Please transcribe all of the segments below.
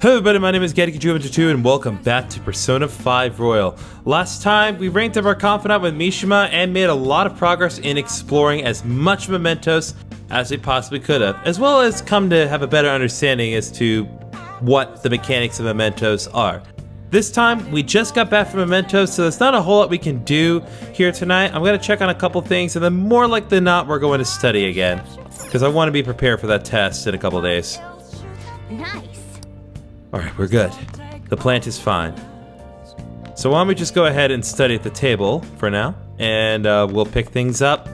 Hello everybody, my name is GeddyKewinto2 and welcome back to Persona 5 Royal. Last time, we ranked up our confidant with Mishima and made a lot of progress in exploring as much mementos as we possibly could have, as well as come to have a better understanding as to what the mechanics of mementos are. This time, we just got back from mementos, so there's not a whole lot we can do here tonight. I'm going to check on a couple things, and then more likely than not, we're going to study again, because I want to be prepared for that test in a couple days. Nice. Alright, we're good. The plant is fine. So why don't we just go ahead and study at the table for now, and we'll pick things up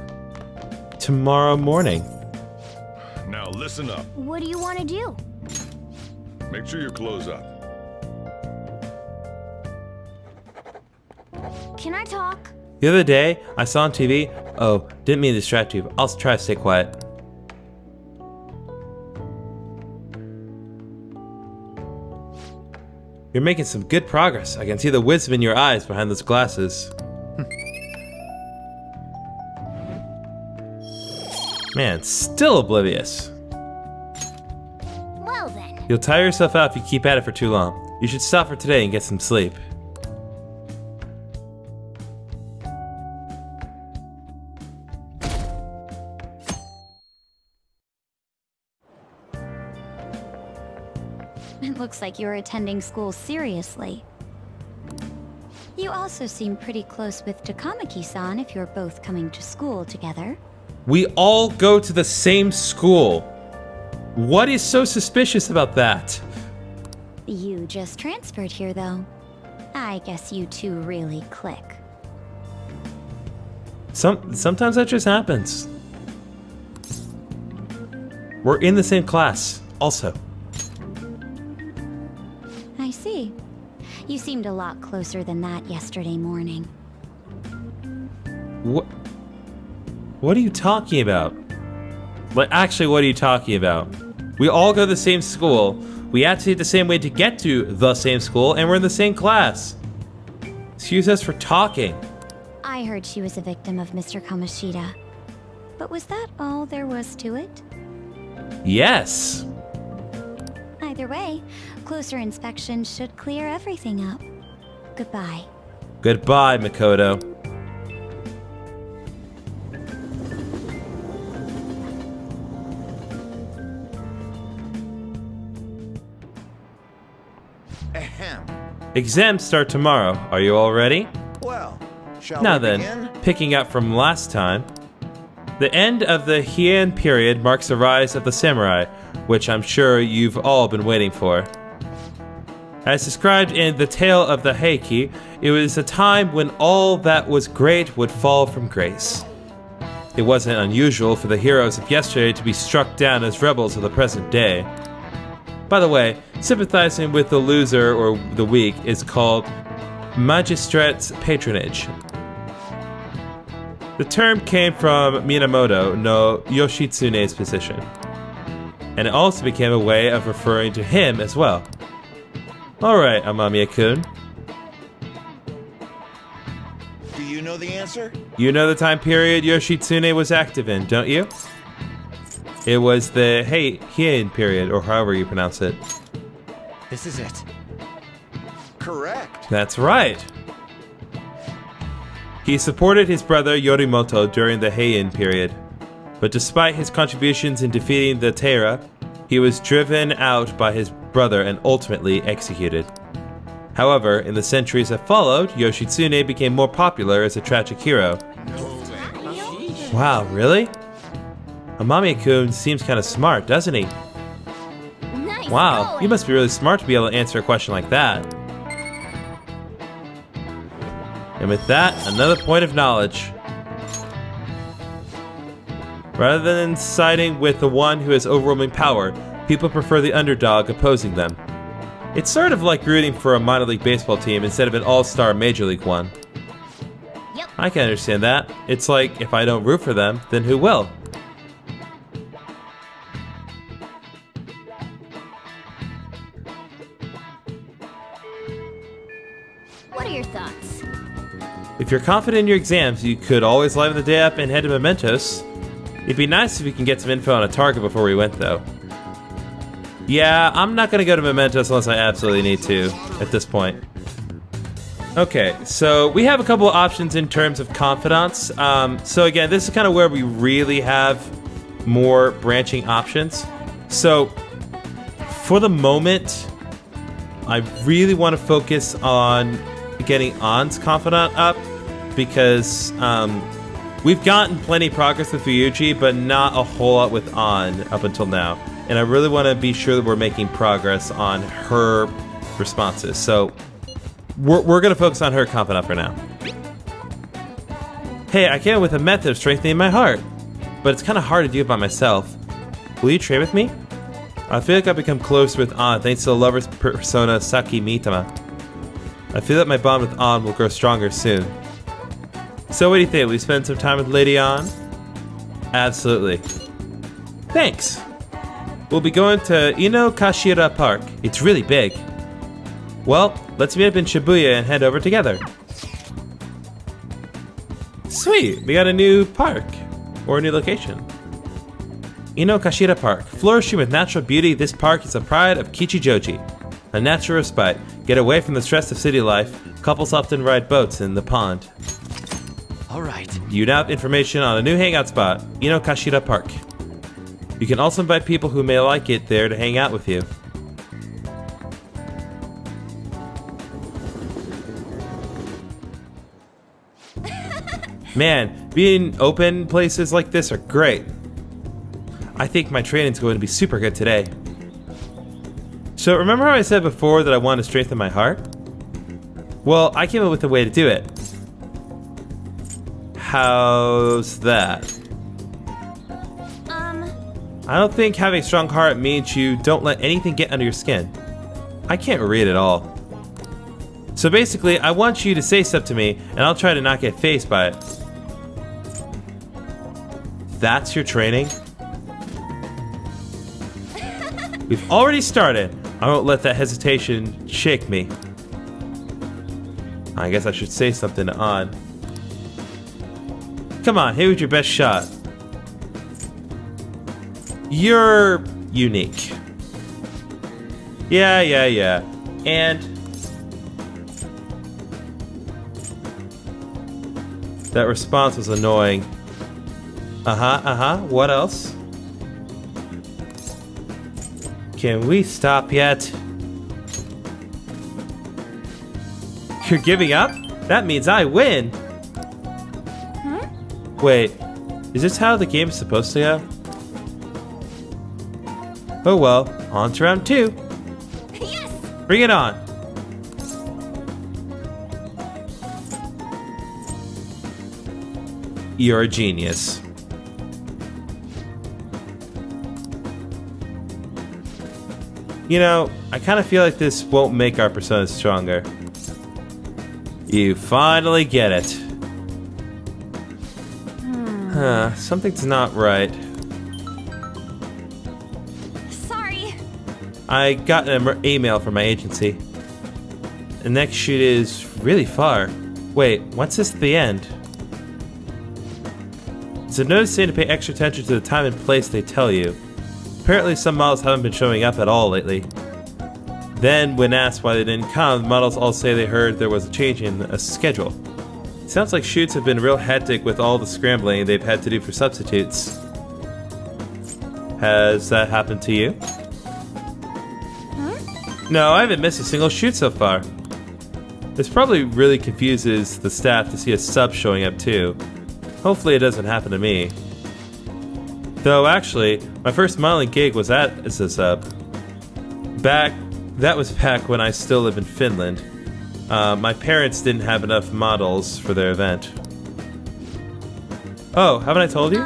tomorrow morning. Now listen up. What do you want to do? Make sure you close up. Can I talk? The other day, I saw on TV, oh, didn't mean to distract you, but I'll try to stay quiet. You're making some good progress. I can see the wisdom in your eyes behind those glasses. Man, still oblivious. Well then. You'll tire yourself out if you keep at it for too long. You should stop for today and get some sleep. Looks like you're attending school seriously. You also seem pretty close with Takamaki-san if you're both coming to school together. We all go to the same school. What is so suspicious about that? You just transferred here, though. I guess you two really click. Sometimes that just happens. We're in the same class, also. I see. You seemed a lot closer than that yesterday morning. What are you talking about? Like, actually, what are you talking about? We all go to the same school, we acted the same way to get to the same school, and we're in the same class. Excuse us for talking. I heard she was a victim of Mr. Kamoshida. But was that all there was to it? Yes. Either way, closer inspection should clear everything up. Goodbye. Goodbye, Makoto. Ahem. Exams start tomorrow. Are you all ready? Well, shall now we then, begin? Picking up from last time, the end of the Heian period marks the rise of the samurai, which I'm sure you've all been waiting for. As described in The Tale of the Heike, it was a time when all that was great would fall from grace. It wasn't unusual for the heroes of yesterday to be struck down as rebels of the present day. By the way, sympathizing with the loser or the weak is called magistrate's patronage. The term came from Minamoto no Yoshitsune's position, and it also became a way of referring to him as well. Alright, Amamiya-kun. Do you know the answer? You know the time period Yoshitsune was active in, don't you? It was the Heian period, or however you pronounce it. This is it. Correct. That's right. He supported his brother Yoritomo during the Heian period, but despite his contributions in defeating the Taira, he was driven out by his brother and ultimately executed. However, in the centuries that followed, Yoshitsune became more popular as a tragic hero. Wow, really? Amamiya-kun seems kind of smart, doesn't he? Wow, you must be really smart to be able to answer a question like that. And with that, another point of knowledge. Rather than siding with the one who has overwhelming power, people prefer the underdog opposing them. It's sort of like rooting for a minor league baseball team instead of an all-star major league one. Yep. I can understand that. It's like, if I don't root for them, then who will? What are your thoughts? If you're confident in your exams, you could always liven the day up and head to mementos. It'd be nice if we can get some info on a target before we went, though. Yeah, I'm not gonna go to Mementos unless I absolutely need to at this point. Okay, so we have a couple of options in terms of confidants. So again, this is kind of where we really have more branching options. So for the moment, I really want to focus on getting Ann's confidant up because we've gotten plenty of progress with Ryuji, but not a whole lot with Ann up until now. And I really want to be sure that we're making progress on her responses. So we're going to focus on her confidant for now. Hey, I came with a method of strengthening my heart, but it's kind of hard to do it by myself. Will you trade with me? I feel like I've become close with Ann thanks to the lover's persona Saki Mitama. I feel that my bond with Ann will grow stronger soon. So what do you think? Will you spend some time with Lady Ann? Absolutely. Thanks. We'll be going to Inokashira Park. It's really big. Well, let's meet up in Shibuya and head over together. Sweet, we got a new park, or a new location. Inokashira Park. Flourishing with natural beauty, this park is the pride of Kichijoji. A natural respite. Get away from the stress of city life. Couples often ride boats in the pond. All right. You now have information on a new hangout spot, Inokashira Park. You can also invite people who may like it there to hang out with you. Man, being open places like this are great. I think my training's going to be super good today. So remember how I said before that I want to strengthen my heart? Well, I came up with a way to do it. How's that? I don't think having a strong heart means you don't let anything get under your skin. I can't read at all. So basically, I want you to say stuff to me, and I'll try to not get phased by it. That's your training? We've already started. I won't let that hesitation shake me. I guess I should say something to Ann. Come on, here's your best shot. You're unique. Yeah. And that response was annoying. What else? Can we stop yet? You're giving up? That means I win! Huh? Wait, is this how the game's supposed to go? Oh well, on to round two. Yes! Bring it on. You're a genius. You know, I kind of feel like this won't make our personas stronger. You finally get it. Something's not right. I got an email from my agency. The next shoot is really far. Wait, what's this at the end? It's a notice saying to pay extra attention to the time and place they tell you. Apparently some models haven't been showing up at all lately. Then, when asked why they didn't come, the models all say they heard there was a change in a schedule. It sounds like shoots have been real hectic with all the scrambling they've had to do for substitutes. Has that happened to you? No, I haven't missed a single shoot so far. This probably really confuses the staff to see a sub showing up too. Hopefully it doesn't happen to me. Though actually, my first modeling gig was as a sub. That was back when I still live in Finland. My parents didn't have enough models for their event. Oh, haven't I told you?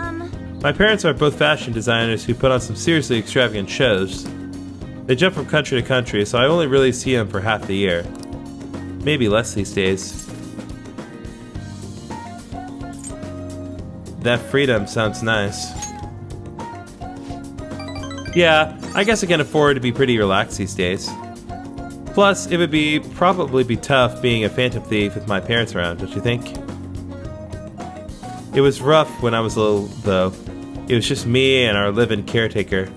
My parents are both fashion designers who put on some seriously extravagant shows. They jump from country to country, so I only really see them for half the year. Maybe less these days. That freedom sounds nice. Yeah, I guess I can afford to be pretty relaxed these days. Plus, it would probably be tough being a phantom thief with my parents around, don't you think? It was rough when I was little, though. It was just me and our live-in caretaker.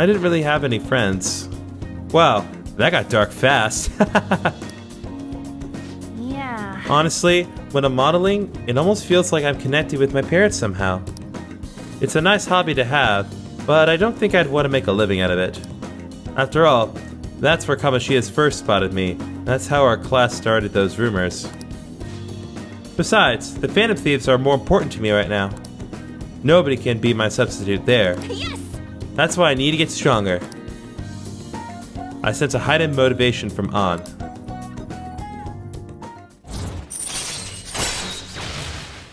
I didn't really have any friends. Wow, that got dark fast. Yeah. Honestly, when I'm modeling, it almost feels like I'm connected with my parents somehow. It's a nice hobby to have, but I don't think I'd want to make a living out of it. After all, that's where Kamoshida's first spotted me. That's how our class started those rumors. Besides, the Phantom Thieves are more important to me right now. Nobody can be my substitute there. Yes! That's why I need to get stronger. I sense a heightened motivation from Ann.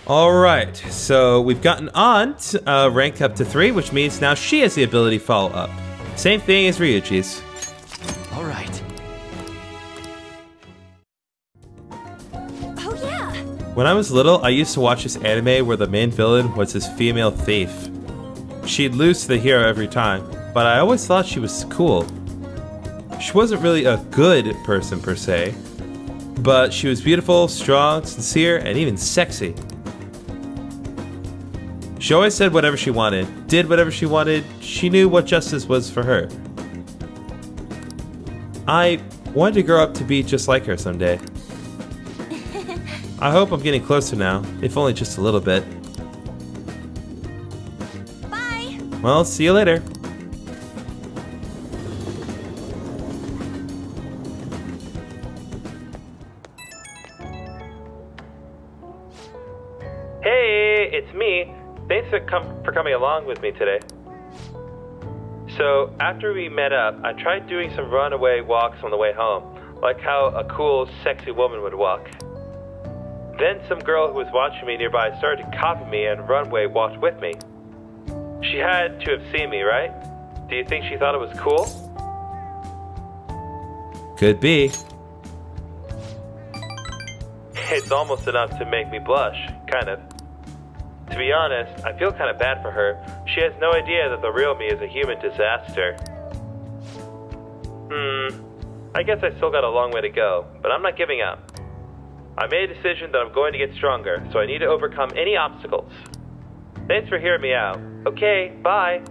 Alright, so we've gotten Ann ranked up to 3, which means now she has the ability to follow up. Same thing as Ryuji's. Alright. Oh yeah! When I was little, I used to watch this anime where the main villain was this female thief. She'd lose to the hero every time, but I always thought she was cool. She wasn't really a good person per se, but she was beautiful, strong, sincere, and even sexy. She always said whatever she wanted, did whatever she wanted, she knew what justice was for her. I wanted to grow up to be just like her someday. I hope I'm getting closer now, if only just a little bit. Well, see you later. Hey, it's me. Thanks for coming along with me today. So, after we met up, I tried doing some runaway walks on the way home, like how a cool, sexy woman would walk. Then some girl who was watching me nearby started to copy me and runaway walked with me. She had to have seen me, right? Do you think she thought it was cool? Could be. It's almost enough to make me blush, kind of. To be honest, I feel kind of bad for her. She has no idea that the real me is a human disaster. I guess I still got a long way to go, but I'm not giving up. I made a decision that I'm going to get stronger, so I need to overcome any obstacles. Thanks for hearing me out. Okay, bye.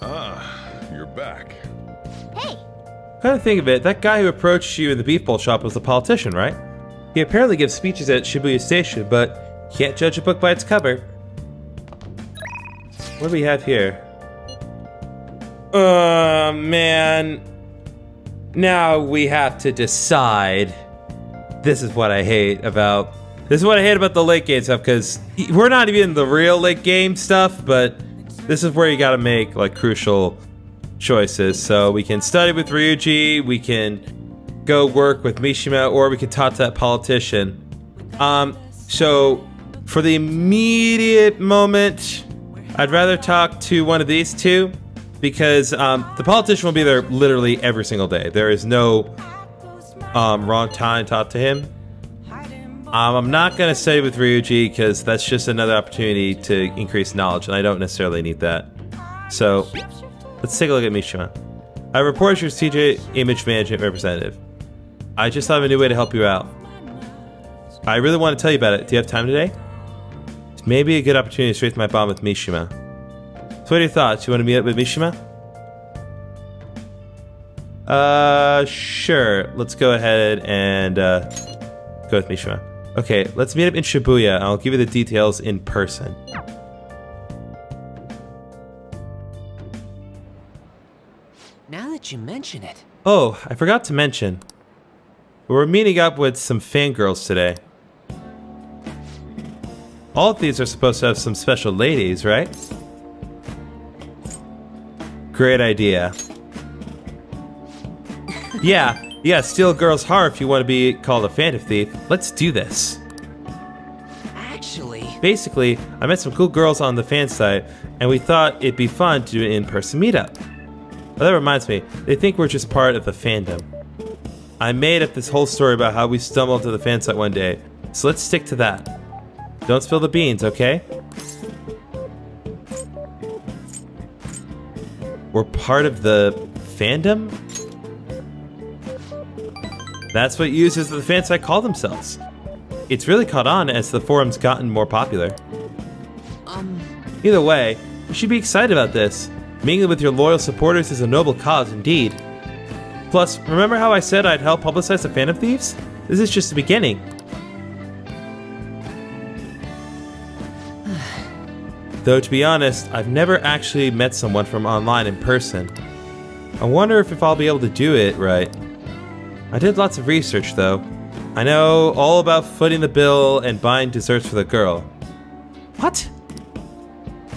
Ah, you're back. Hey! Come to think of it, that guy who approached you in the beef bowl shop was a politician, right? He apparently gives speeches at Shibuya Station, but can't judge a book by its cover. What do we have here? Man. Now we have to decide. This is what I hate about the late game stuff, because we're not even in the real late game stuff, but this is where you gotta make, like, crucial choices. So we can study with Ryuji, we can go work with Mishima, or we can talk to that politician. So for the immediate moment, I'd rather talk to one of these two, because the politician will be there literally every single day. There is no wrong time to talk to him. I'm not gonna study with Ryuji because that's just another opportunity to increase knowledge, and I don't necessarily need that. So let's take a look at Mishima. I report as your CJ Image Management Representative. I just have a new way to help you out. I really want to tell you about it. Do you have time today? It's maybe a good opportunity to strengthen my bond with Mishima. So what are your thoughts? You want to meet up with Mishima? Sure. Let's go ahead and go with Mishima. Okay, let's meet up in Shibuya, and I'll give you the details in person. Now that you mention it. Oh, I forgot to mention. We're meeting up with some fangirls today. All of these are supposed to have some special ladies, right? Great idea. Yeah, steal a girl's heart if you want to be called a Phantom Thief. Let's do this. Basically, I met some cool girls on the fan site, and we thought it'd be fun to do an in-person meetup. Oh, that reminds me, they think we're just part of the fandom. I made up this whole story about how we stumbled to the fan site one day, so let's stick to that. Don't spill the beans, okay? We're part of the fandom? That's what users of the fansite call themselves. It's really caught on as the forum's gotten more popular. Either way, you should be excited about this. Mingling with your loyal supporters is a noble cause indeed. Plus, remember how I said I'd help publicize the Phantom Thieves? This is just the beginning. Though to be honest, I've never actually met someone from online in person. I wonder if I'll be able to do it right. I did lots of research though. I know all about footing the bill and buying desserts for the girl. What?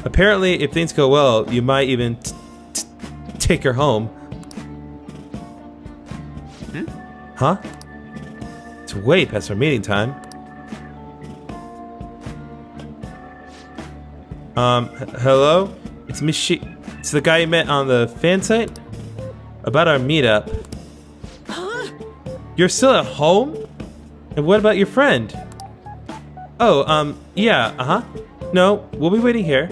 Apparently, if things go well, you might even take her home. Huh? It's way past our meeting time. Hello? It's Mishima. It's the guy you met on the fan site? About our meetup. Huh? You're still at home? And what about your friend? Oh, yeah, No, we'll be waiting here.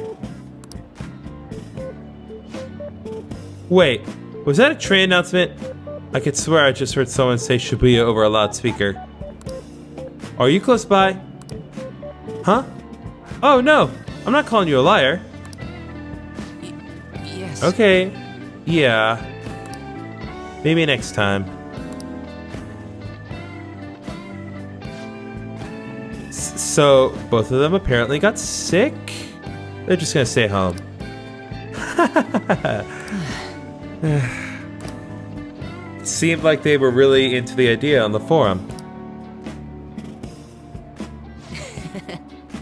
Wait, was that a train announcement? I could swear I just heard someone say Shibuya over a loudspeaker. Are you close by? Huh? Oh no, I'm not calling you a liar. Yes. Okay, yeah. Maybe next time. So, both of them apparently got sick? They're just gonna stay home. It seemed like they were really into the idea on the forum.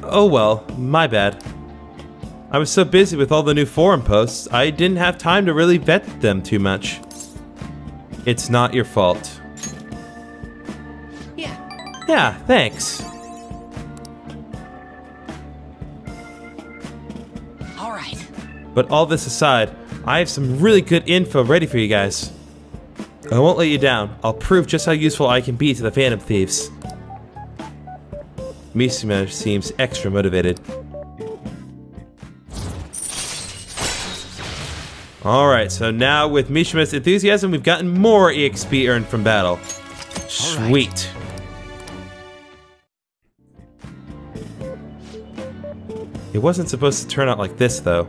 Oh well, my bad. I was so busy with all the new forum posts, I didn't have time to really vet them too much. It's not your fault. Yeah. Yeah, thanks. But all this aside, I have some really good info ready for you guys. I won't let you down. I'll prove just how useful I can be to the Phantom Thieves. Mishima seems extra motivated. Alright, so now with Mishima's enthusiasm, we've gotten more EXP earned from battle. Sweet. It wasn't supposed to turn out like this, though.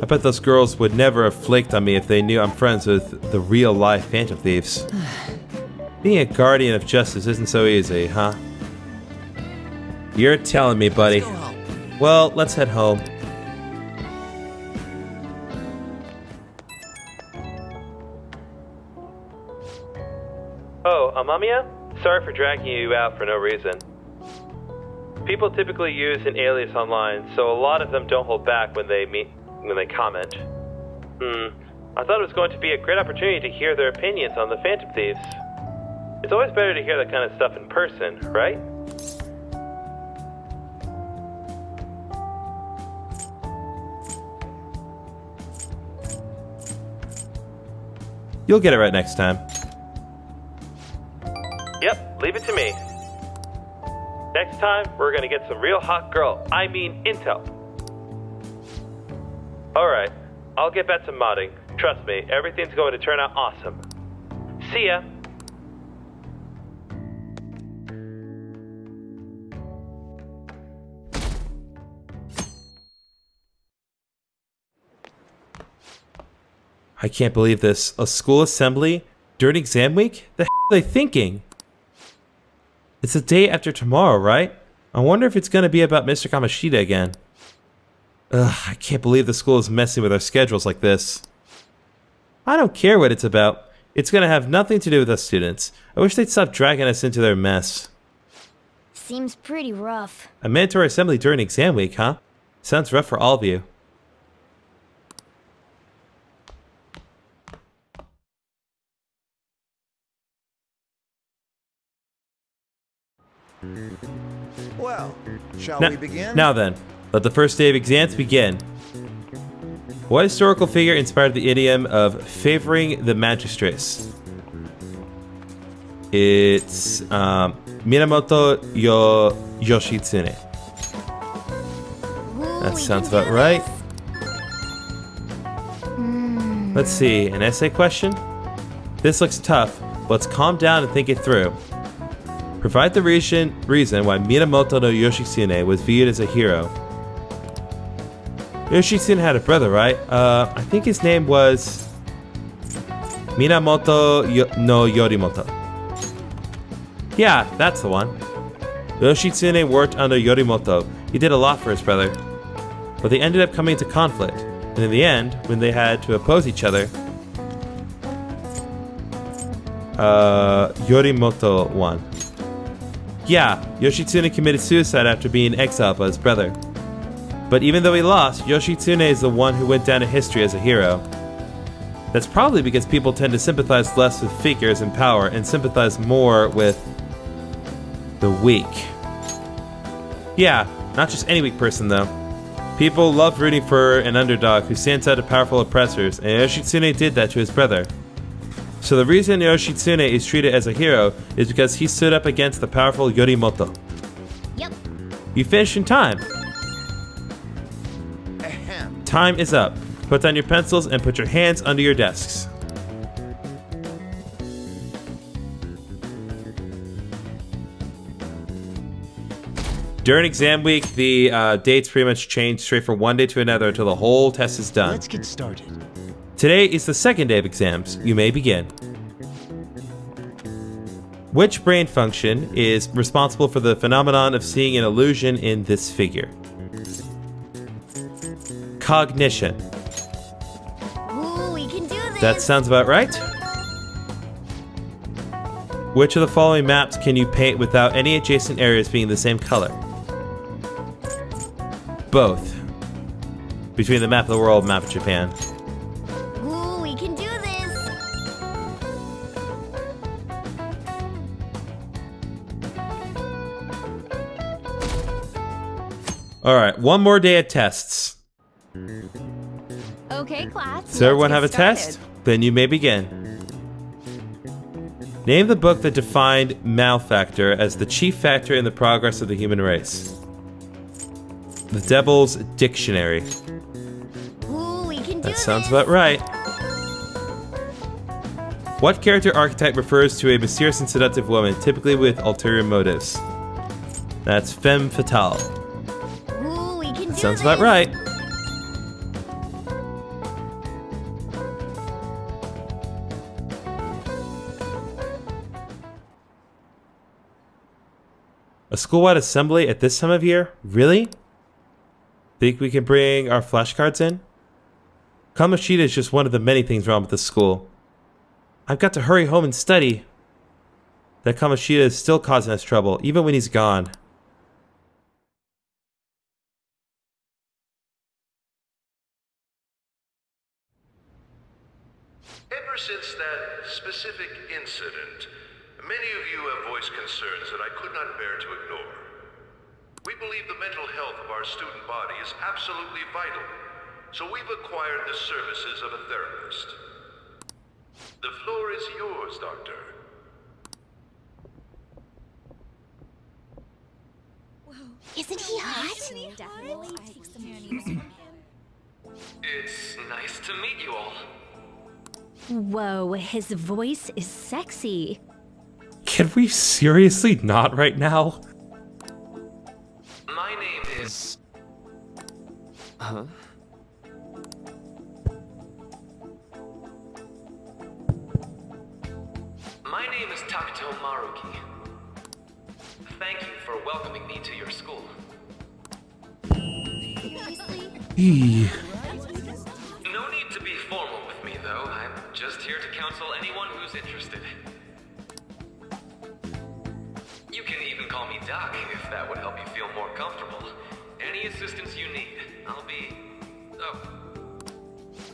I bet those girls would never have flaked on me if they knew I'm friends with the real-life Phantom Thieves. Being a guardian of justice isn't so easy, huh? You're telling me, buddy. Well, let's head home. Oh, Amamiya? Sorry for dragging you out for no reason. People typically use an alias online, so a lot of them don't hold back when they comment. I thought it was going to be a great opportunity to hear their opinions on the Phantom Thieves. It's always better to hear that kind of stuff in person, right? You'll get it right next time. Yep, leave it to me. Next time, we're gonna get some real hot girl, I mean intel. Alright, I'll get back to modding. Trust me, everything's going to turn out awesome. See ya! I can't believe this. A school assembly during exam week? The hell are they thinking? It's the day after tomorrow, right? I wonder if it's gonna be about Mr. Kamoshida again. Ugh, I can't believe the school is messing with our schedules like this. I don't care what it's about. It's gonna have nothing to do with us students. I wish they'd stop dragging us into their mess. Seems pretty rough. A mandatory assembly during exam week, huh? Sounds rough for all of you. Well, shall we begin? Now then, let the first day of exams begin. What historical figure inspired the idiom of favoring the magistrates? It's Minamoto no Yoshitsune. That sounds about right. Let's see, an essay question? This looks tough, but let's calm down and think it through. provide the reason why Minamoto no Yoshitsune was viewed as a hero. Yoshitsune had a brother, right? I think his name was Minamoto no Yoritomo. Yeah, that's the one. Yoshitsune worked under Yoritomo. He did a lot for his brother. But they ended up coming into conflict. And in the end, when they had to oppose each other, Yoritomo won. Yeah, Yoshitsune committed suicide after being exiled by his brother. But even though he lost, Yoshitsune is the one who went down in history as a hero. That's probably because people tend to sympathize less with figures in power and sympathize more with the weak. Yeah, not just any weak person though. People love rooting for an underdog who stands out to powerful oppressors, and Yoshitsune did that to his brother. So the reason Yoshitsune is treated as a hero is because he stood up against the powerful Yoritomo. Yep. You finished in time. Time is up. Put down your pencils and put your hands under your desks. During exam week, the dates pretty much change straight from one day to another until the whole test is done. Let's get started. Today is the second day of exams. You may begin. Which brain function is responsible for the phenomenon of seeing an illusion in this figure? Cognition. Ooh, we can do this. That sounds about right. Which of the following maps can you paint without any adjacent areas being the same color? Both. Between the map of the world and map of Japan. Ooh, we can do this. All right, one more day of tests. Okay, class. So everyone have a test? Then you may begin. Name the book that defined malfactor as the chief factor in the progress of the human race. The Devil's Dictionary. Ooh, we can do that. Sounds about right. What character archetype refers to a mysterious and seductive woman, typically with ulterior motives? That's femme fatale. Ooh, we can do this. Sounds about right. A school-wide assembly at this time of year? Really? Think we can bring our flashcards in? Kamoshida is just one of the many things wrong with the school. I've got to hurry home and study. That Kamoshida is still causing us trouble, even when he's gone. Ever since that specific incident, many of you have voiced concerns that I could not bear to ignore. We believe the mental health of our student body is absolutely vital, so we've acquired the services of a therapist. The floor is yours, Doctor. Whoa. Isn't he hot? Definitely take some journeys from him. It's nice to meet you all. Whoa, his voice is sexy. Can we seriously not right now? My name is... Huh? My name is Takuto Maruki. Thank you for welcoming me to your school. No need to be formal with me, though. I'm just here to counsel anyone who's interested. You can even call me Doc, if that would help you feel more comfortable. Any assistance you need, I'll be... Oh.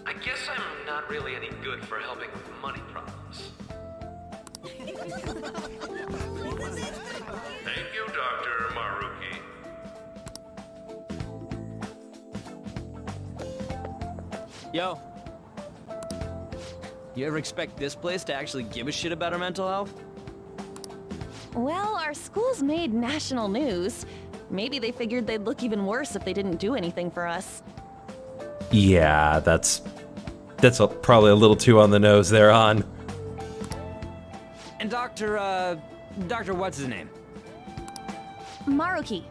I guess I'm not really any good for helping with money problems. Thank you, Dr. Maruki. Yo. You ever expect this place to actually give a shit about our mental health? Well, our school's made national news. Maybe they figured they'd look even worse if they didn't do anything for us. Yeah, that's probably a little too on the nose there, Ann. And Dr. What's his name? Maruki.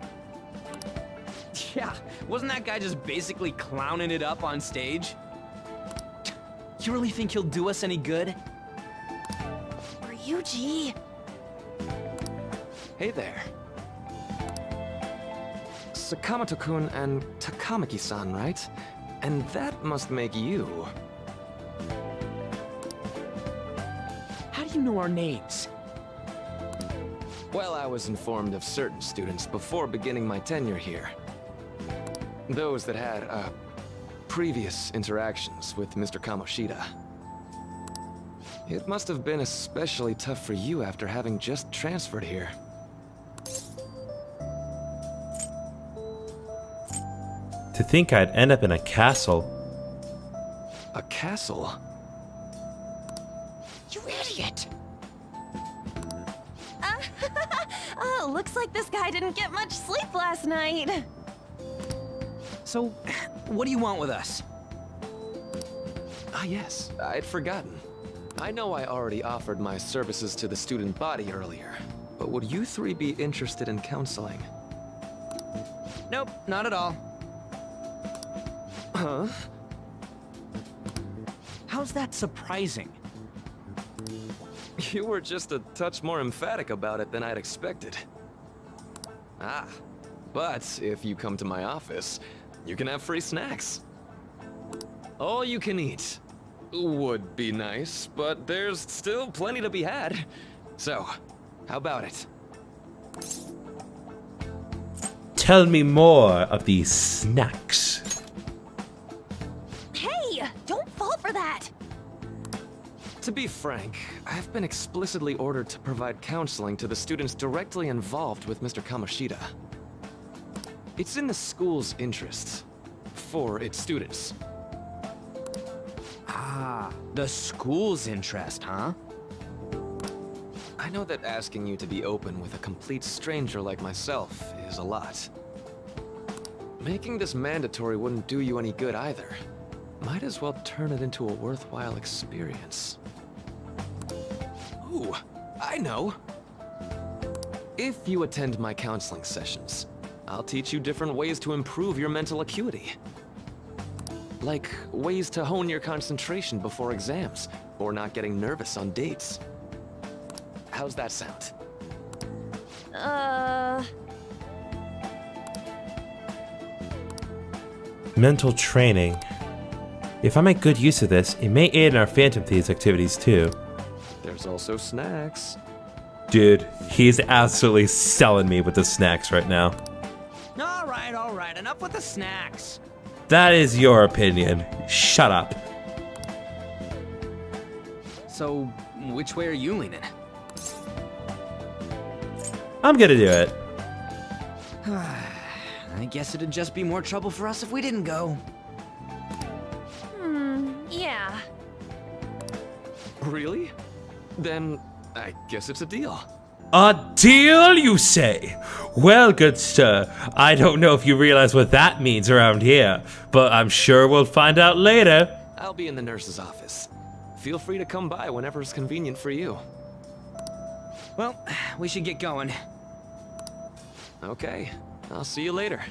Yeah, wasn't that guy just basically clowning it up on stage? You really think he'll do us any good? Ryuji! Hey there. Sakamoto-kun and Takamaki-san, right? And that must make you... How do you know our names? Well, I was informed of certain students before beginning my tenure here. Those that had, previous interactions with Mr. Kamoshida. It must have been especially tough for you after having just transferred here. To think I'd end up in a castle. A castle? You idiot! Oh, looks like this guy didn't get much sleep last night. So, what do you want with us? Ah, yes, I'd forgotten. I know I already offered my services to the student body earlier, but would you three be interested in counseling? Nope, not at all. Huh? How's that surprising? You were just a touch more emphatic about it than I'd expected. Ah, but if you come to my office, you can have free snacks. All you can eat would be nice, but there's still plenty to be had. So, how about it? Tell me more of these snacks. Hey, don't fall for that. To be frank, I've been explicitly ordered to provide counseling to the students directly involved with Mr. Kamoshida. It's in the school's interests, for its students. Ah, the school's interest, huh? I know that asking you to be open with a complete stranger like myself is a lot. Making this mandatory wouldn't do you any good either. Might as well turn it into a worthwhile experience. Ooh, I know! If you attend my counseling sessions, I'll teach you different ways to improve your mental acuity. Like ways to hone your concentration before exams, or not getting nervous on dates. How's that sound? Mental training. If I make good use of this, it may aid in our Phantom Thieves activities too. There's also snacks. Dude, he's absolutely selling me with the snacks right now. Alright, enough with the snacks. That is your opinion. Shut up. So, which way are you leaning? I'm gonna do it. I guess it'd just be more trouble for us if we didn't go. Yeah. Really? Then, I guess it's a deal. A deal, you say? Well, good sir, I don't know if you realize what that means around here, but I'm sure we'll find out later. I'll be in the nurse's office. Feel free to come by whenever it's convenient for you. Well, we should get going. Okay, I'll see you later.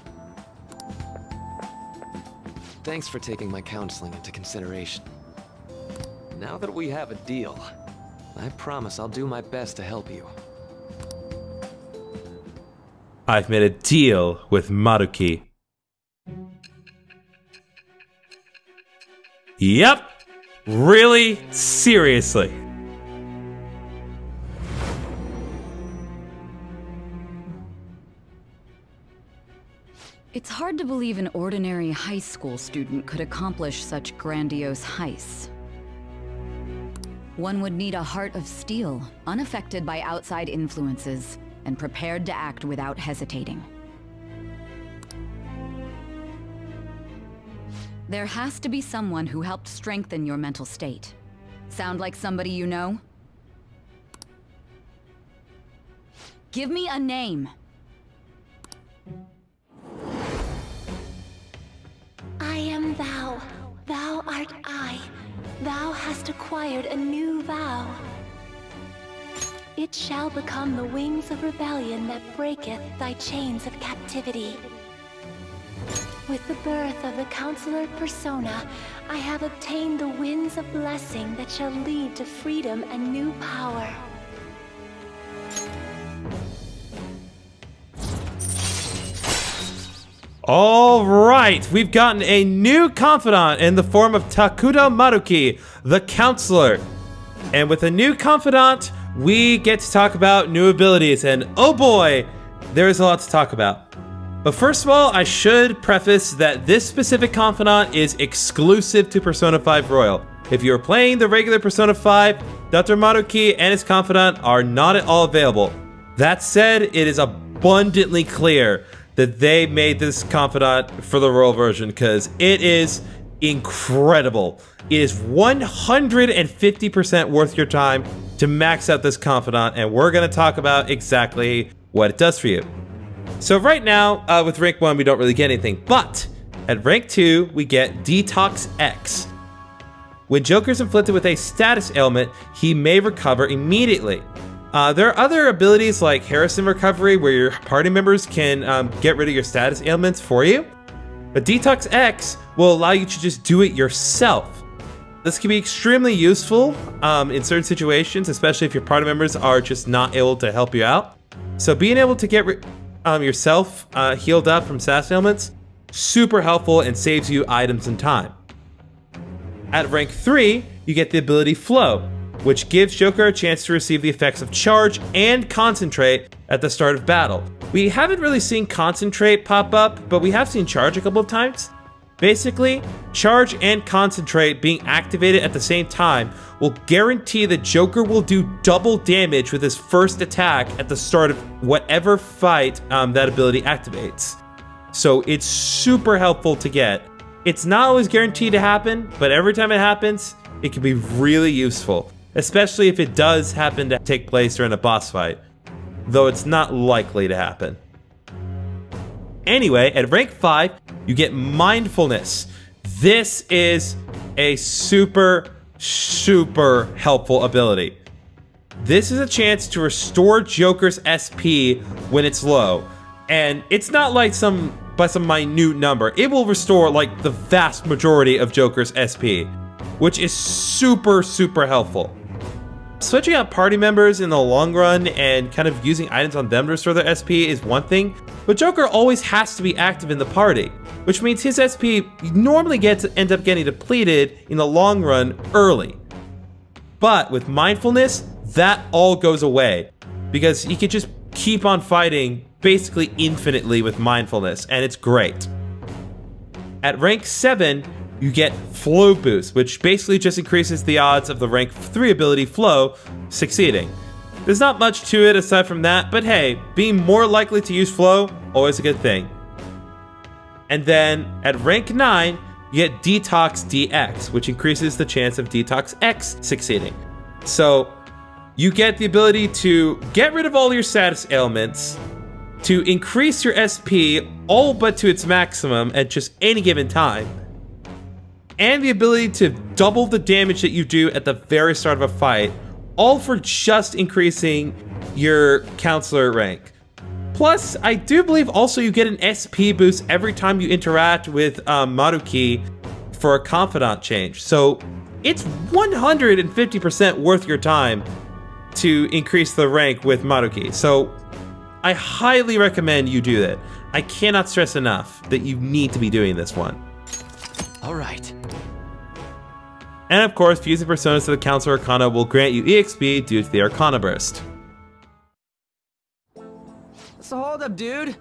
Thanks for taking my counseling into consideration. Now that we have a deal, I promise I'll do my best to help you. I've made a deal with Maruki. Yep! Really? Seriously? It's hard to believe an ordinary high school student could accomplish such grandiose heists. One would need a heart of steel, unaffected by outside influences, and prepared to act without hesitating. There has to be someone who helped strengthen your mental state. Sound like somebody you know? Give me a name. I am thou. Thou art I. Thou hast acquired a new vow. It shall become the wings of rebellion that breaketh thy chains of captivity. With the birth of the Counselor Persona, I have obtained the winds of blessing that shall lead to freedom and new power. All right, we've gotten a new confidant in the form of Takuto Maruki, the counselor. And with a new confidant, we get to talk about new abilities, and oh boy, there is a lot to talk about. But first of all, I should preface that this specific confidant is exclusive to Persona 5 Royal. If you're playing the regular Persona 5, Dr. Maruki and his confidant are not at all available. That said, it is abundantly clear that they made this confidant for the Royal version, because it is incredible. It is 150% worth your time to max out this confidant, and we're gonna talk about exactly what it does for you. So right now, with rank 1, we don't really get anything, but at rank 2, we get Detox X. When Joker's inflicted with a status ailment, he may recover immediately. There are other abilities like Harrison Recovery, where your party members can get rid of your status ailments for you. But Detox X will allow you to just do it yourself. This can be extremely useful in certain situations, especially if your party members are just not able to help you out. So being able to get yourself healed up from status ailments, super helpful and saves you items and time. At rank 3, you get the ability Flow, which gives Joker a chance to receive the effects of Charge and Concentrate at the start of battle. We haven't really seen Concentrate pop up, but we have seen Charge a couple of times. Basically, Charge and Concentrate being activated at the same time will guarantee that Joker will do double damage with his first attack at the start of whatever fight that ability activates. So it's super helpful to get. It's not always guaranteed to happen, but every time it happens, it can be really useful, especially if it does happen to take place during a boss fight, though it's not likely to happen. Anyway, at rank 5, you get Mindfulness. This is a super, super helpful ability. This is a chance to restore Joker's SP when it's low, and it's not like by some minute number. It will restore like the vast majority of Joker's SP, which is super, super helpful. Switching out party members in the long run and kind of using items on them to restore their SP is one thing, but Joker always has to be active in the party, which means his SP normally ends up getting depleted in the long run early. But with Mindfulness, that all goes away, because he can just keep on fighting basically infinitely with Mindfulness, and it's great. At rank 7, you get Flow Boost, which basically just increases the odds of the rank 3 ability Flow succeeding. There's not much to it aside from that, but hey, being more likely to use Flow, always a good thing. And then at rank 9, you get Detox DX, which increases the chance of Detox X succeeding. So you get the ability to get rid of all your status ailments, to increase your SP all but to its maximum at just any given time, and the ability to double the damage that you do at the very start of a fight, all for just increasing your counselor rank. Plus, I do believe also you get an SP boost every time you interact with Maruki for a confidant change. So it's 150% worth your time to increase the rank with Maruki. So I highly recommend you do that. I cannot stress enough that you need to be doing this one. All right. And of course, fusing personas to the Counselor Arcana will grant you EXP due to the Arcana Burst. So hold up, dude.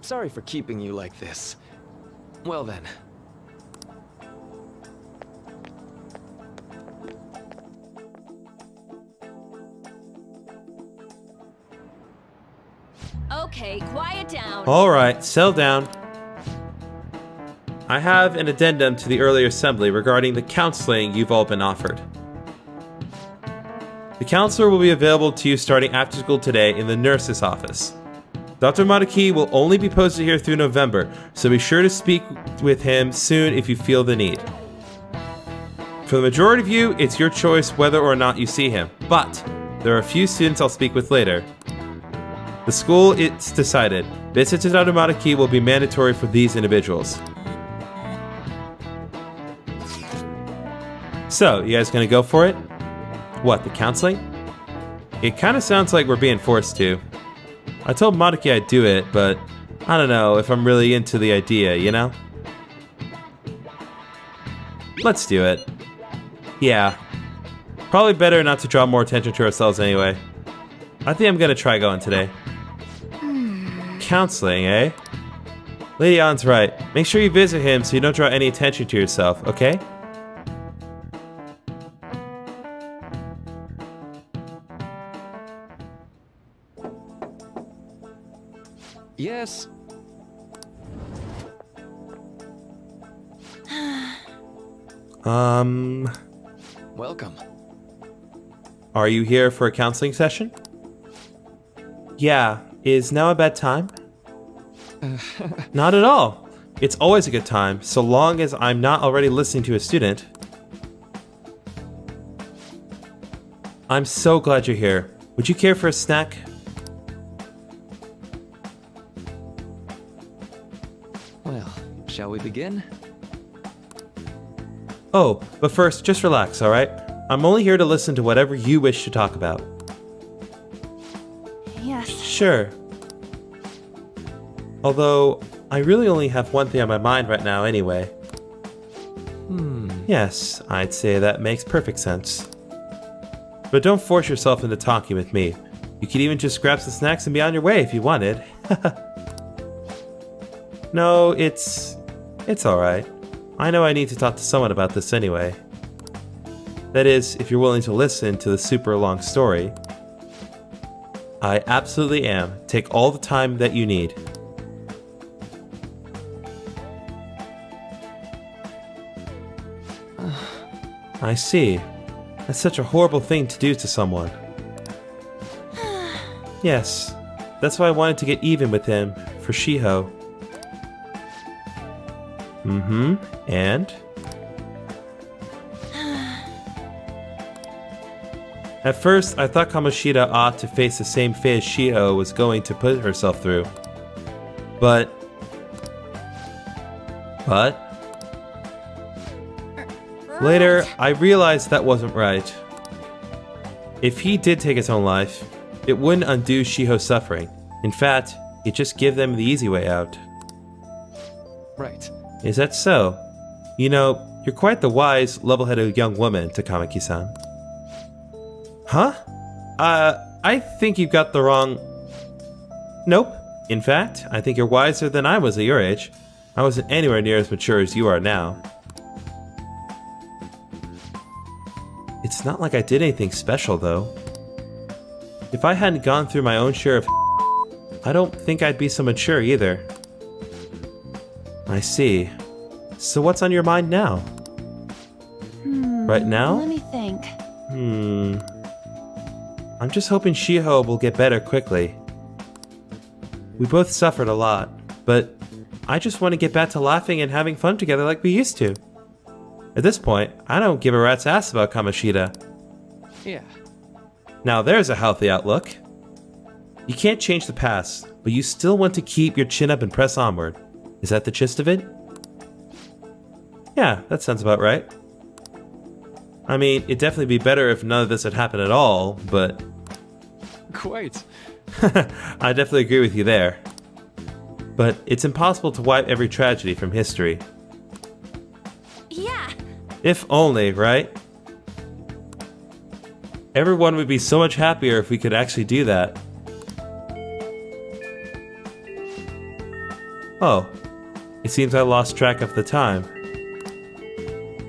Sorry for keeping you like this. Well then. Okay, quiet down. All right, settle down. I have an addendum to the earlier assembly regarding the counseling you've all been offered. The counselor will be available to you starting after school today in the nurse's office. Dr. Maruki will only be posted here through November, so be sure to speak with him soon if you feel the need. For the majority of you, it's your choice whether or not you see him, but There are a few students I'll speak with later. The school, it's decided. Visits to Takuto Maruki will be mandatory for these individuals. So, you guys gonna go for it? What, the counseling? It kinda sounds like we're being forced to. I told Maruki I'd do it, but I don't know if I'm really into the idea, you know? Let's do it. Yeah. Probably better not to draw more attention to ourselves anyway. I think I'm gonna try going today. Counseling, eh? Lady Ann's right. Make sure you visit him so you don't draw any attention to yourself, okay? Yes. Welcome. Are you here for a counseling session? Yeah. Is now a bad time? Not at all. It's always a good time, so long as I'm not already listening to a student. I'm so glad you're here. Would you care for a snack? Well, shall we begin? Oh, but first, just relax, alright? I'm only here to listen to whatever you wish to talk about. Yes. Sure. Although, I really only have one thing on my mind right now anyway. Yes, I'd say that makes perfect sense. But don't force yourself into talking with me. You could even just grab some snacks and be on your way if you wanted. No, it's alright. I know I need to talk to someone about this anyway. That is, if you're willing to listen to the super long story. I absolutely am. Take all the time that you need. I see. That's such a horrible thing to do to someone. Yes. That's why I wanted to get even with him, for Shiho. Mm-hmm. And? At first, I thought Kamoshida ought to face the same fate as Shiho was going to put herself through. But? Later, I realized that wasn't right. If he did take his own life, it wouldn't undo Shiho's suffering. In fact, it just gave them the easy way out. Right. Is that so? You know, you're quite the wise, level-headed young woman, Takamaki-san. Huh? I think you've got the wrong... Nope. In fact, I think you're wiser than I was at your age. I wasn't anywhere near as mature as you are now. It's not like I did anything special, though. If I hadn't gone through my own share of I don't think I'd be so mature either. I see. So what's on your mind now? Right now? Let me think. I'm just hoping Shiho will get better quickly. We both suffered a lot, but I just want to get back to laughing and having fun together like we used to. At this point, I don't give a rat's ass about Kamoshida. Yeah. Now there's a healthy outlook. You can't change the past, but you still want to keep your chin up and press onward. Is that the gist of it? Yeah, that sounds about right. I mean, it'd definitely be better if none of this had happened at all, but... Quite. I definitely agree with you there. But it's impossible to wipe every tragedy from history. Yeah. If only, right? Everyone would be so much happier if we could actually do that. Oh, it seems I lost track of the time.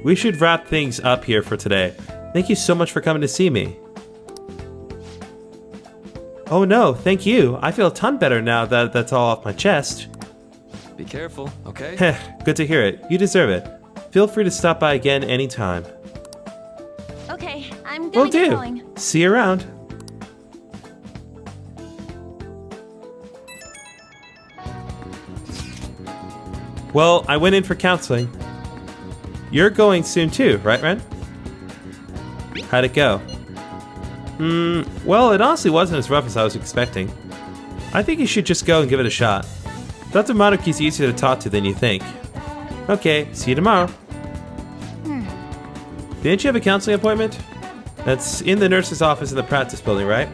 We should wrap things up here for today. Thank you so much for coming to see me. Oh no, thank you. I feel a ton better now that that's all off my chest. Be careful, okay? Heh, good to hear it. You deserve it. Feel free to stop by again anytime. Okay, I'm gonna get going. See you around. Well, I went in for counseling. You're going soon too, right, Ren? How'd it go? Well, it honestly wasn't as rough as I was expecting. I think you should just go and give it a shot. Dr. Maruki's easier to talk to than you think. Okay, see you tomorrow. Didn't you have a counseling appointment? That's in the nurse's office in the practice building, right?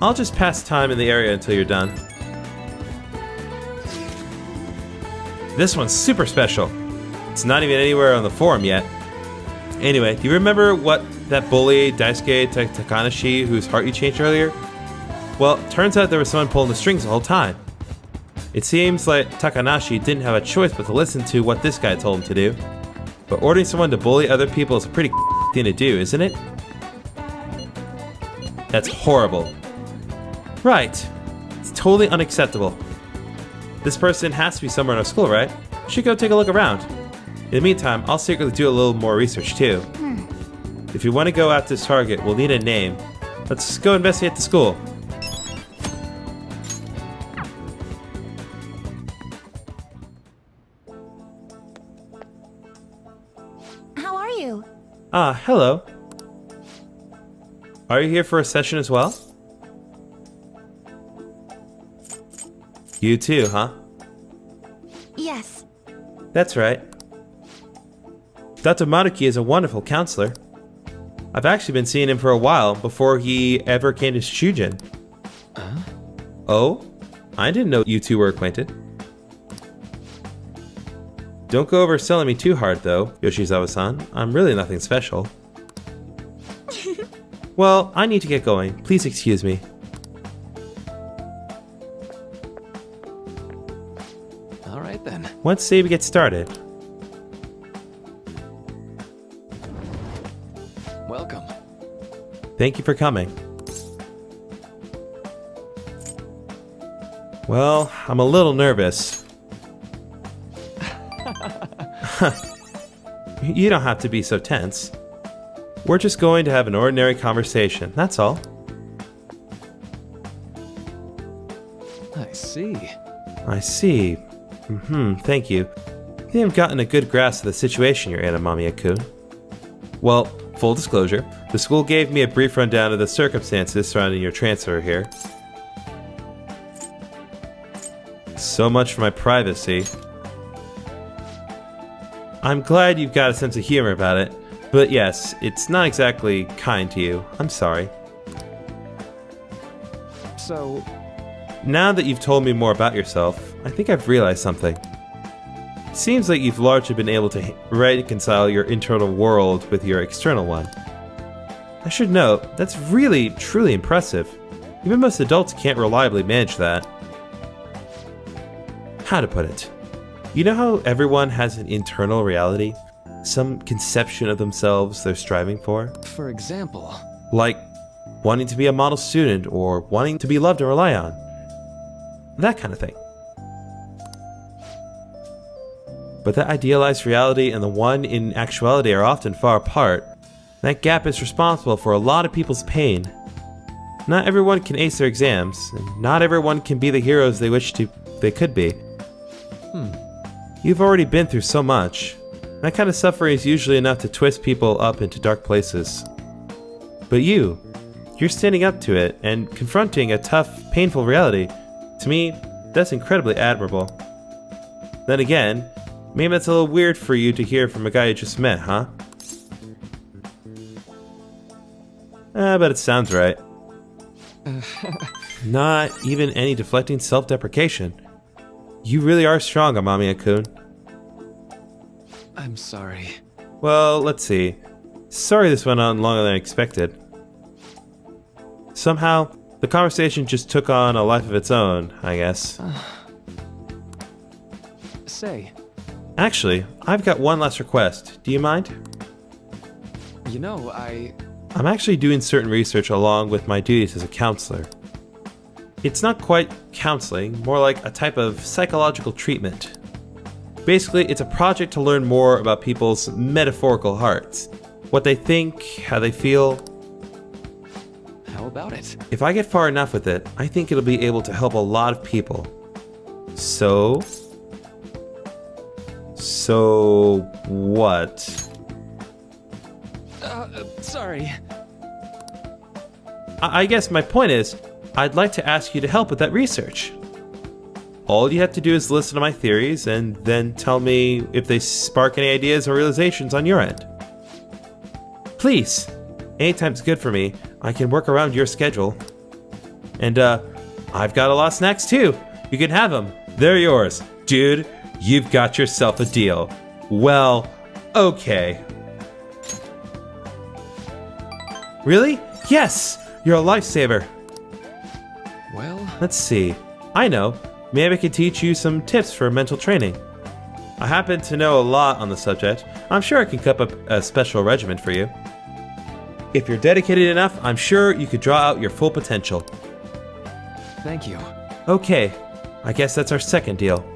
I'll just pass time in the area until you're done. This one's super special. It's not even anywhere on the forum yet. Anyway, do you remember what that bully, Daisuke Takanashi, whose heart you changed earlier? Well, turns out there was someone pulling the strings the whole time. It seems like Takanashi didn't have a choice but to listen to what this guy told him to do. But ordering someone to bully other people is a pretty thing to do, isn't it? That's horrible. Right. It's totally unacceptable. This person has to be somewhere in our school, right? Should go take a look around. In the meantime, I'll secretly do a little more research too. If you want to go after this target, we'll need a name. Let's go investigate the school. How are you? Ah, hello. Are you here for a session as well? You too, huh? Yes. That's right. Dr. Maruki is a wonderful counselor. I've actually been seeing him for a while before he ever came to Shujin. Oh? I didn't know you two were acquainted. Don't go overselling me too hard, though, Yoshizawa-san. I'm really nothing special. Well, I need to get going. Please excuse me. All right, then. Let's see if we get started. Welcome. Thank you for coming. Well, I'm a little nervous. You don't have to be so tense. We're just going to have an ordinary conversation, that's all. I see. I see. Thank you. I think I've gotten a good grasp of the situation you're in, Amamiya-kun. Well, full disclosure, the school gave me a brief rundown of the circumstances surrounding your transfer here. So much for my privacy. I'm glad you've got a sense of humor about it. But yes, it's not exactly kind to you. I'm sorry. So, now that you've told me more about yourself, I think I've realized something. It seems like you've largely been able to reconcile your internal world with your external one. I should note, that's really, truly impressive. Even most adults can't reliably manage that. How to put it? You know how everyone has an internal reality? Some conception of themselves they're striving for? For example? Like wanting to be a model student or wanting to be loved and rely on. That kind of thing. But that idealized reality and the one in actuality are often far apart. That gap is responsible for a lot of people's pain. Not everyone can ace their exams, and not everyone can be the heroes they wish they could be. You've already been through so much. That kind of suffering is usually enough to twist people up into dark places. But you're standing up to it and confronting a tough, painful reality. To me, that's incredibly admirable. Then again, maybe that's a little weird for you to hear from a guy you just met, huh? But it sounds right. Not even any deflecting self-deprecation. You really are strong, Amamiya-kun. I'm sorry. Well, let's see. Sorry this went on longer than I expected. Somehow, the conversation just took on a life of its own, I guess. Say. Actually, I've got one last request. Do you mind? You know, I'm actually doing certain research along with my duties as a counselor. It's not quite counseling, more like a type of psychological treatment. Basically, it's a project to learn more about people's metaphorical hearts. What they think, how they feel. How about it? If I get far enough with it, I think it'll be able to help a lot of people. So what? Sorry. I guess my point is, I'd like to ask you to help with that research. All you have to do is listen to my theories and then tell me if they spark any ideas or realizations on your end. Please! Anytime's good for me. I can work around your schedule. And, I've got a lot of snacks too. You can have them. They're yours. Dude, you've got yourself a deal. Well, okay. Really? Yes! You're a lifesaver. Well... let's see. I know. Maybe I could teach you some tips for mental training. I happen to know a lot on the subject. I'm sure I can cup up a special regimen for you. If you're dedicated enough, I'm sure you could draw out your full potential. Thank you. Okay. I guess that's our second deal.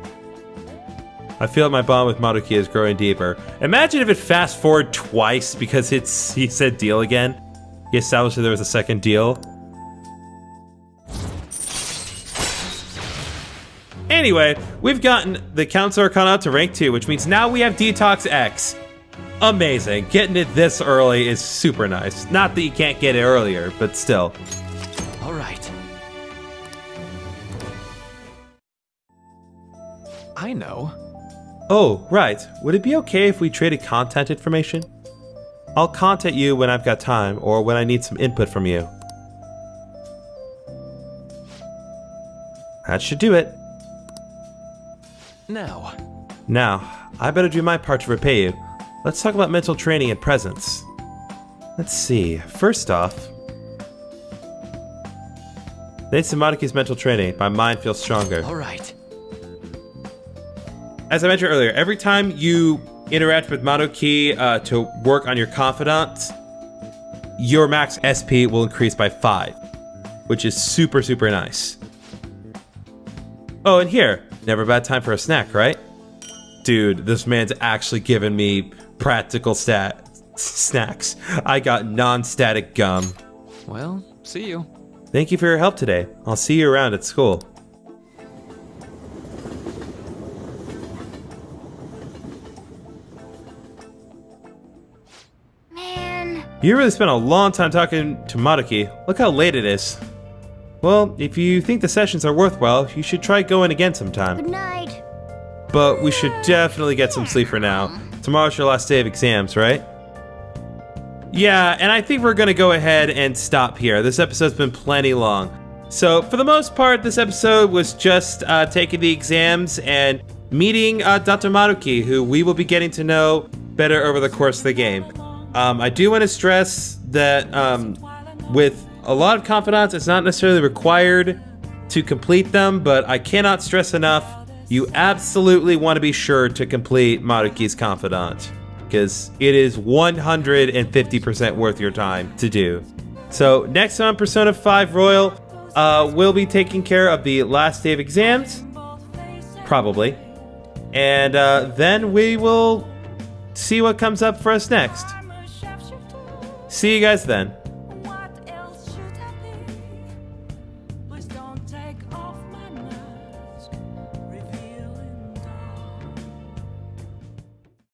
I feel my bond with Maruki is growing deeper. Imagine if it fast forward twice because he said deal again. He established that there was a second deal. Anyway, we've gotten the Counselor Arcana to rank 2, which means now we have Detox X. Amazing. Getting it this early is super nice. Not that you can't get it earlier, but still. All right. I know. Oh, right. Would it be okay if we traded contact information? I'll contact you when I've got time, or when I need some input from you. That should do it. Now, I better do my part to repay you. Let's talk about mental training and presence. Let's see, first off... thanks to Maruki's mental training, my mind feels stronger. Alright. As I mentioned earlier, every time you interact with Maruki to work on your confidant, your max SP will increase by 5, which is super, super nice. Oh, and here, never a bad time for a snack, right? Dude, this man's actually giving me practical snacks. I got non-static gum. Well, see you. Thank you for your help today. I'll see you around at school. You really spent a long time talking to Maruki. Look how late it is. Well, if you think the sessions are worthwhile, you should try going again sometime. Good night. But we should definitely get some sleep for now. Tomorrow's your last day of exams, right? Yeah, and I think we're gonna go ahead and stop here. This episode's been plenty long. So, for the most part, this episode was just taking the exams and meeting Dr. Maruki, who we will be getting to know better over the course of the game. I do want to stress that with a lot of confidants, it's not necessarily required to complete them, but I cannot stress enough, you absolutely want to be sure to complete Maruki's confidant, because it is 150% worth your time to do. So next on Persona 5 Royal, we'll be taking care of the last day of exams, probably, and then we will see what comes up for us next. See you guys then.